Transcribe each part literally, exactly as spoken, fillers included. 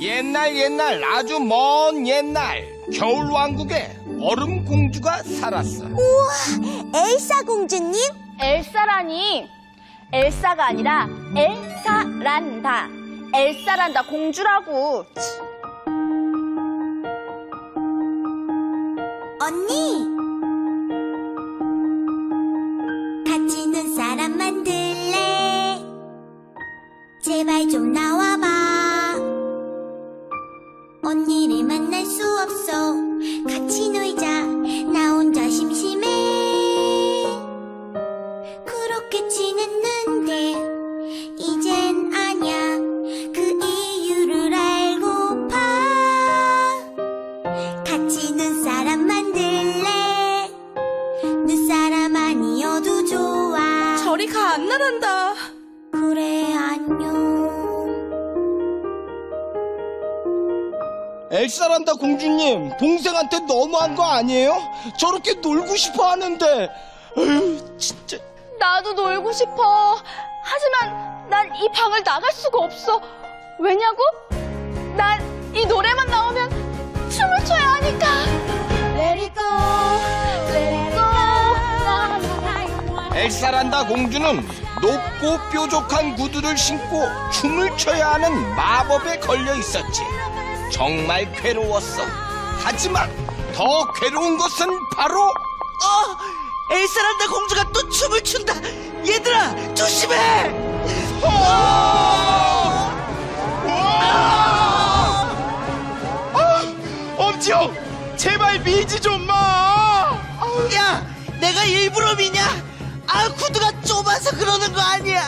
옛날 옛날 아주 먼 옛날 겨울왕국에 얼음공주가 살았어. 우와, 엘사 공주님? 엘사라니. 엘사가 아니라 엘사란다. 엘사란다 공주라고. 언니! 같이 있는 사람 만들래? 제발 좀 나와봐. 언니를 만날 수 없어. 같이 놀자. 나 혼자 심심해. 그렇게 지냈는데 이젠 아냐. 그 이유를 알고파. 같이 눈사람 만들래? 눈사람 아니어도 좋아. 저리가 안 나란다. 그래, 안녕. 엘사란다 공주님, 동생한테 너무한 거 아니에요? 저렇게 놀고 싶어 하는데. 에휴, 진짜. 나도 놀고 싶어. 하지만 난 이 방을 나갈 수가 없어. 왜냐고? 난 이 노래만 나오면 춤을 춰야 하니까. Let it go, let it go. 엘사란다 공주는 높고 뾰족한 구두를 신고 춤을 춰야 하는 마법에 걸려 있었지. 정말 괴로웠어. 하지만 더 괴로운 것은 바로 어! 엘사란다 공주가 또 춤을 춘다. 얘들아, 조심해. 어! 어! 어! 어! 엄지영, 제발 미지 좀 마. 야, 내가 일부러 미냐? 아, 구두가 좁아서 그러는 거 아니야.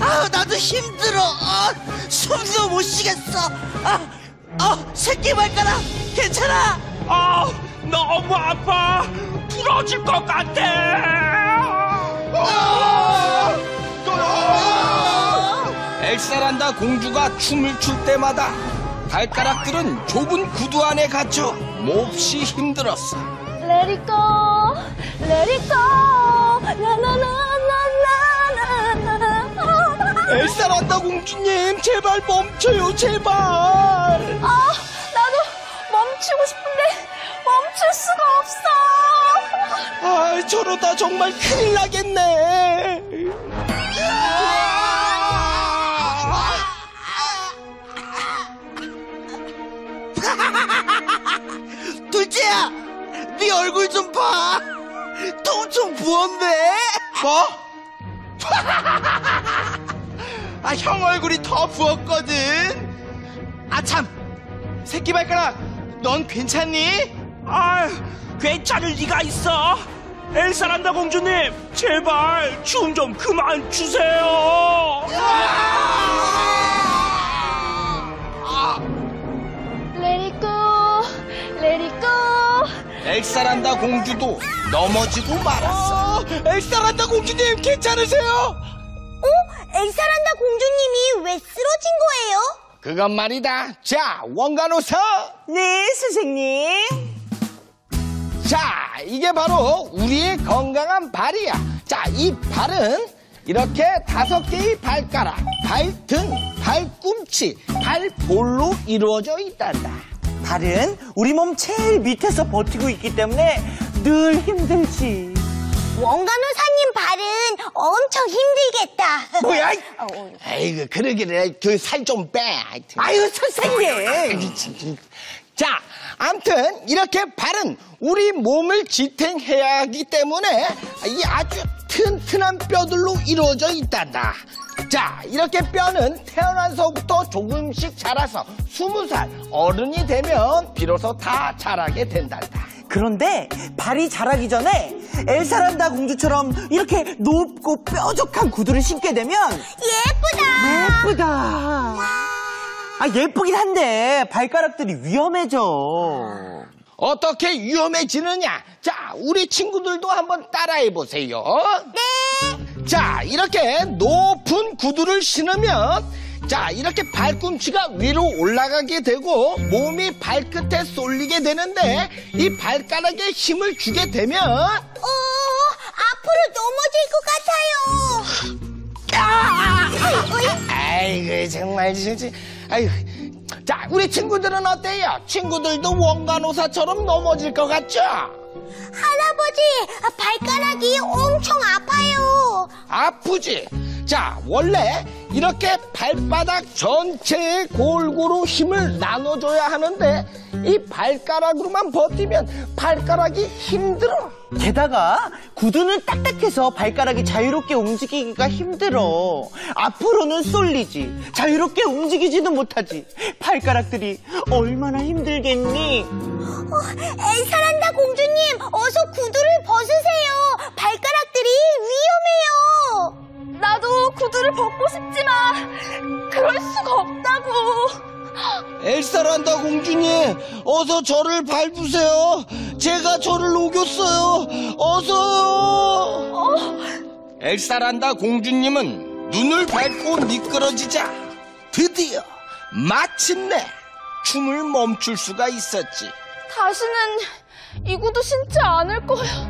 아, 나도 힘들어. 아, 숨도 못 쉬겠어. 아. 아, 어, 새끼 발가락 괜찮아? 아, 어, 너무 아파. 부러질 것 같아. 어! 어! 엘사란다 공주가 춤을 출 때마다 발가락들은 좁은 구두 안에 갇혀 몹시 힘들었어. Let it go, let it go, 라라라라라라라. 엘사란다 공주님, 제발 멈춰요, 제발. 아, 나도 멈추고 싶은데 멈출 수가 없어. 아, 저러다 정말 큰일 나겠네. 둘째야, 네 얼굴 좀 봐. 통통 부었네. 뭐? 아, 형 얼굴이 더 부었거든. 아, 참. 새끼발가락, 넌 괜찮니? 아유, 괜찮을 리가 있어. 엘사란다 공주님, 제발 춤 좀 그만 추세요. Let it go, let it go. 엘사란다 공주도 넘어지고 말았어. 아, 엘사란다 공주님, 괜찮으세요? 어? 엘사란다 공주님이 왜 쓰러진 거예요? 그건 말이다. 자, 원 간호사. 네, 선생님. 자, 이게 바로 우리의 건강한 발이야. 자, 이 발은 이렇게 다섯 개의 발가락, 발등, 발꿈치, 발볼로 이루어져 있단다. 발은 우리 몸 제일 밑에서 버티고 있기 때문에 늘 힘들지. 원 간호사님 발은 엄청 힘들겠다. 뭐야? 아이고, 그러기를 그 살 좀 빼. 아유, 선생님. 자, 암튼 이렇게 발은 우리 몸을 지탱해야 하기 때문에 이 아주 튼튼한 뼈들로 이루어져 있단다. 자, 이렇게 뼈는 태어나서부터 조금씩 자라서 스무 살 어른이 되면 비로소 다 자라게 된단다. 그런데 발이 자라기 전에 엘사란다 공주처럼 이렇게 높고 뾰족한 구두를 신게 되면 예쁘다. 예쁘다. 아, 예쁘긴 한데 발가락들이 위험해져. 어떻게 위험해지느냐? 자, 우리 친구들도 한번 따라해보세요. 네. 자, 이렇게 높은 구두를 신으면 자, 이렇게 발꿈치가 위로 올라가게 되고 몸이 발끝에 쏠리게 되는데 이 발가락에 힘을 주게 되면 어, 앞으로 넘어질 것 같아요. 아! 아이고, 정말. 아이고, 자, 우리 친구들은 어때요? 친구들도 원 간호사처럼 넘어질 것 같죠? 할아버지, 발가락이 엄청 아파요. 아프지? 자, 원래 이렇게 발바닥 전체에 골고루 힘을 나눠줘야 하는데 이 발가락으로만 버티면 발가락이 힘들어. 게다가 구두는 딱딱해서 발가락이 자유롭게 움직이기가 힘들어. 앞으로는 쏠리지, 자유롭게 움직이지도 못하지. 발가락들이 얼마나 힘들겠니? 어, 엘사란다 공주님, 어서 구두를 벗으세요. 발가락들이 위험해요. 나도 구두를 벗고 싶지만 그럴 수가 없다고. 엘사란다 공주님, 어서 저를 밟으세요. 제가 저를 우겼어요. 어서. 어? 엘사란다 공주님은 눈을 밟고 미끄러지자 드디어 마침내 춤을 멈출 수가 있었지. 다시는 이 구두 신지 않을 거야.